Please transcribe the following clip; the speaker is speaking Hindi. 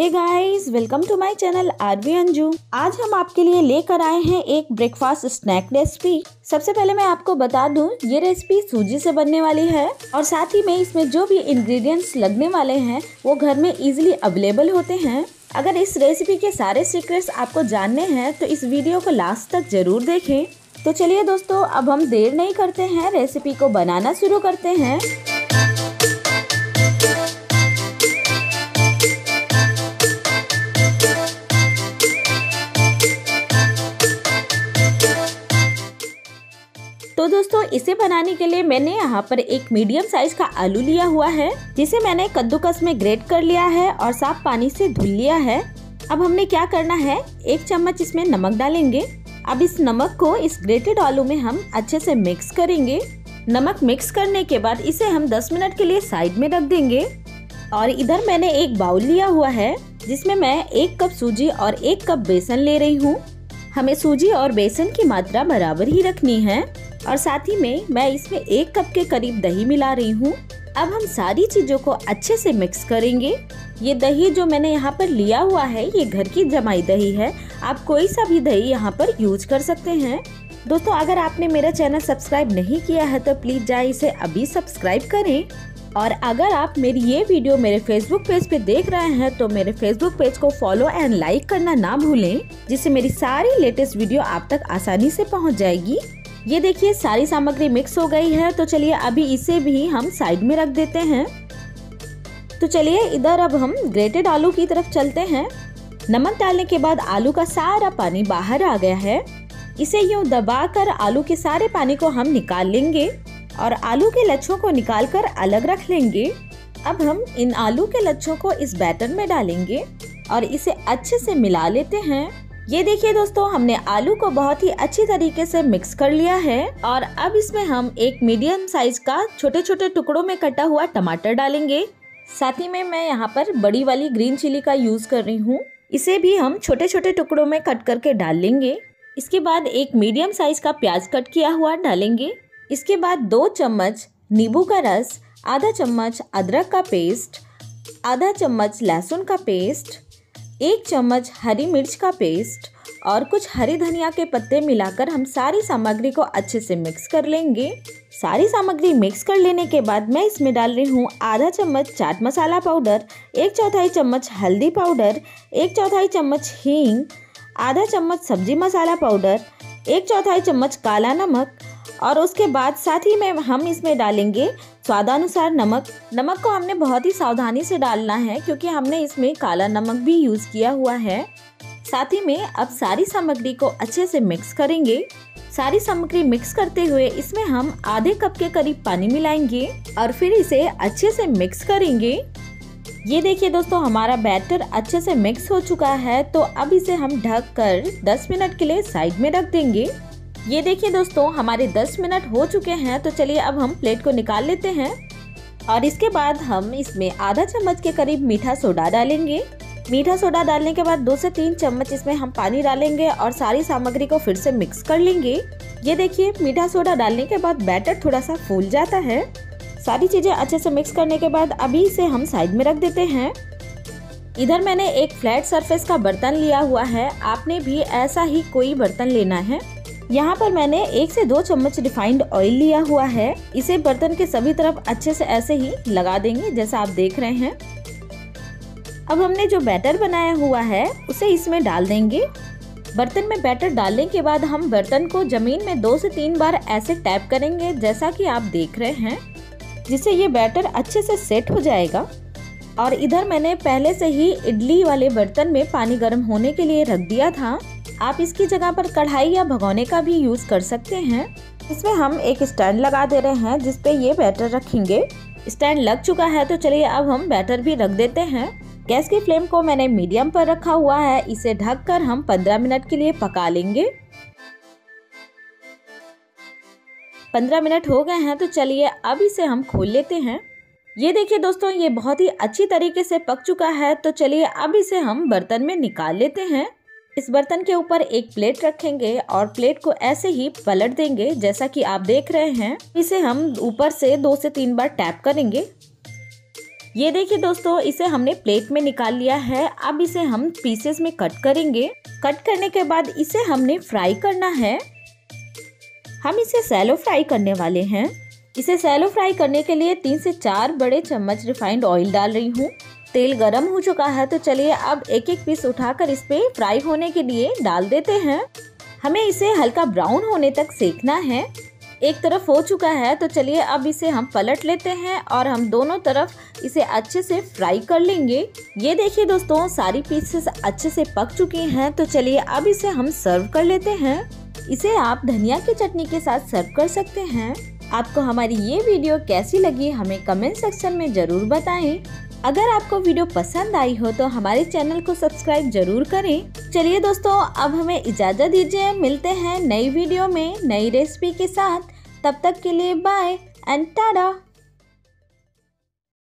Hey guys, welcome to my channel Aarvi Anju. आज हम आपके लिए लेकर आए हैं एक ब्रेकफास्ट स्नैक रेसिपी। सबसे पहले मैं आपको बता दूं, ये रेसिपी सूजी से बनने वाली है और साथ ही में इसमें जो भी इंग्रेडिएंट्स लगने वाले हैं वो घर में इजीली अवेलेबल होते हैं। अगर इस रेसिपी के सारे सीक्रेट्स आपको जानने हैं तो इस वीडियो को लास्ट तक जरूर देखें। तो चलिए दोस्तों, अब हम देर नहीं करते हैं, रेसिपी को बनाना शुरू करते हैं। तो दोस्तों, इसे बनाने के लिए मैंने यहाँ पर एक मीडियम साइज का आलू लिया हुआ है, जिसे मैंने कद्दूकस में ग्रेट कर लिया है और साफ पानी से धुल लिया है। अब हमने क्या करना है, एक चम्मच इसमें नमक डालेंगे। अब इस नमक को इस ग्रेटेड आलू में हम अच्छे से मिक्स करेंगे। नमक मिक्स करने के बाद इसे हम 10 मिनट के लिए साइड में रख देंगे। और इधर मैंने एक बाउल लिया हुआ है, जिसमें मैं 1 कप सूजी और 1 कप बेसन ले रही हूँ। हमें सूजी और बेसन की मात्रा बराबर ही रखनी है। और साथ ही में मैं इसमें 1 कप के करीब दही मिला रही हूँ। अब हम सारी चीजों को अच्छे से मिक्स करेंगे। ये दही जो मैंने यहाँ पर लिया हुआ है, ये घर की जमाई दही है। आप कोई सा भी दही यहाँ पर यूज कर सकते हैं। दोस्तों, अगर आपने मेरा चैनल सब्सक्राइब नहीं किया है तो प्लीज जाए इसे अभी सब्सक्राइब करें। और अगर आप मेरी ये वीडियो मेरे फेसबुक पेज पे देख रहे हैं तो मेरे फेसबुक पेज को फॉलो एंड लाइक करना ना भूलें, जिससे मेरी सारी लेटेस्ट वीडियो आप तक आसानी से पहुँच जाएगी। ये देखिए, सारी सामग्री मिक्स हो गई है। तो चलिए अभी इसे भी हम साइड में रख देते हैं। तो चलिए इधर अब हम ग्रेटेड आलू की तरफ चलते हैं। नमक डालने के बाद आलू का सारा पानी बाहर आ गया है। इसे यूं दबाकर आलू के सारे पानी को हम निकाल लेंगे और आलू के लच्छों को निकालकर अलग रख लेंगे। अब हम इन आलू के लच्छों को इस बैटर में डालेंगे और इसे अच्छे से मिला लेते हैं। ये देखिए दोस्तों, हमने आलू को बहुत ही अच्छी तरीके से मिक्स कर लिया है। और अब इसमें हम एक मीडियम साइज का छोटे छोटे टुकड़ों में कटा हुआ टमाटर डालेंगे। साथ ही में मैं यहाँ पर बड़ी वाली ग्रीन चिली का यूज कर रही हूँ। इसे भी हम छोटे छोटे टुकड़ों में कट करके डाल लेंगे। इसके बाद एक मीडियम साइज का प्याज कट किया हुआ डालेंगे। इसके बाद 2 चम्मच नींबू का रस, आधा चम्मच अदरक का पेस्ट, आधा चम्मच लहसुन का पेस्ट, 1 चम्मच हरी मिर्च का पेस्ट और कुछ हरी धनिया के पत्ते मिलाकर हम सारी सामग्री को अच्छे से मिक्स कर लेंगे। सारी सामग्री मिक्स कर लेने के बाद मैं इसमें डाल रही हूँ आधा चम्मच चाट मसाला पाउडर, 1/4 चम्मच हल्दी पाउडर, 1/4 चम्मच हींग, आधा चम्मच सब्जी मसाला पाउडर, 1/4 चम्मच काला नमक। और उसके बाद साथ ही में हम इसमें डालेंगे स्वादानुसार नमक। नमक को हमने बहुत ही सावधानी से डालना है, क्योंकि हमने इसमें काला नमक भी यूज़ किया हुआ है। साथ ही में अब सारी सामग्री को अच्छे से मिक्स करेंगे। सारी सामग्री मिक्स करते हुए इसमें हम आधे कप के करीब पानी मिलाएंगे और फिर इसे अच्छे से मिक्स करेंगे। ये देखिए दोस्तों, हमारा बैटर अच्छे से मिक्स हो चुका है। तो अब इसे हम ढक कर 10 मिनट के लिए साइड में रख देंगे। ये देखिए दोस्तों, हमारे 10 मिनट हो चुके हैं। तो चलिए अब हम प्लेट को निकाल लेते हैं। और इसके बाद हम इसमें आधा चम्मच के करीब मीठा सोडा डालेंगे। मीठा सोडा डालने के बाद 2 से 3 चम्मच इसमें हम पानी डालेंगे और सारी सामग्री को फिर से मिक्स कर लेंगे। ये देखिए, मीठा सोडा डालने के बाद बैटर थोड़ा सा फूल जाता है। सारी चीज़ें अच्छे से मिक्स करने के बाद अभी इसे हम साइड में रख देते हैं। इधर मैंने एक फ्लैट सरफेस का बर्तन लिया हुआ है। आपने भी ऐसा ही कोई बर्तन लेना है। यहाँ पर मैंने 1 से 2 चम्मच रिफाइंड ऑयल लिया हुआ है। इसे बर्तन के सभी तरफ अच्छे से ऐसे ही लगा देंगे, जैसा आप देख रहे हैं। अब हमने जो बैटर बनाया हुआ है उसे इसमें डाल देंगे। बर्तन में बैटर डालने के बाद हम बर्तन को ज़मीन में 2 से 3 बार ऐसे टैप करेंगे, जैसा कि आप देख रहे हैं, जिससे ये बैटर अच्छे से सेट हो जाएगा। और इधर मैंने पहले से ही इडली वाले बर्तन में पानी गर्म होने के लिए रख दिया था। आप इसकी जगह पर कढ़ाई या भगोने का भी यूज़ कर सकते हैं। इसमें हम एक स्टैंड लगा दे रहे हैं, जिसपे ये बैटर रखेंगे। स्टैंड लग चुका है, तो चलिए अब हम बैटर भी रख देते हैं। गैस की फ्लेम को मैंने मीडियम पर रखा हुआ है। इसे ढककर हम 15 मिनट के लिए पका लेंगे। 15 मिनट हो गए हैं, तो चलिए अब इसे हम खोल लेते हैं। ये देखिए दोस्तों, ये बहुत ही अच्छी तरीके से पक चुका है। तो चलिए अब इसे हम बर्तन में निकाल लेते हैं। इस बर्तन के ऊपर एक प्लेट रखेंगे और प्लेट को ऐसे ही पलट देंगे, जैसा कि आप देख रहे हैं। इसे हम ऊपर से 2 से 3 बार टैप करेंगे। ये देखिए दोस्तों, इसे हमने प्लेट में निकाल लिया है। अब इसे हम पीसेस में कट करेंगे। कट करने के बाद इसे हमने फ्राई करना है। हम इसे शैलो फ्राई करने वाले हैं। इसे शैलो फ्राई करने के लिए 3 से 4 बड़े चम्मच रिफाइंड ऑयल डाल रही हूँ। तेल गरम हो चुका है, तो चलिए अब एक एक पीस उठाकर इस पे फ्राई होने के लिए डाल देते हैं। हमें इसे हल्का ब्राउन होने तक सेकना है। एक तरफ हो चुका है, तो चलिए अब इसे हम पलट लेते हैं और हम दोनों तरफ इसे अच्छे से फ्राई कर लेंगे। ये देखिए दोस्तों, सारी पीसेस अच्छे से पक चुकी हैं, तो चलिए अब इसे हम सर्व कर लेते हैं। इसे आप धनिया की चटनी के साथ सर्व कर सकते हैं। आपको हमारी ये वीडियो कैसी लगी हमें कमेंट सेक्शन में ज़रूर बताएं। अगर आपको वीडियो पसंद आई हो तो हमारे चैनल को सब्सक्राइब जरूर करें। चलिए दोस्तों, अब हमें इजाज़त दीजिए। मिलते हैं नई वीडियो में नई रेसिपी के साथ। तब तक के लिए बाय एंड टाटा।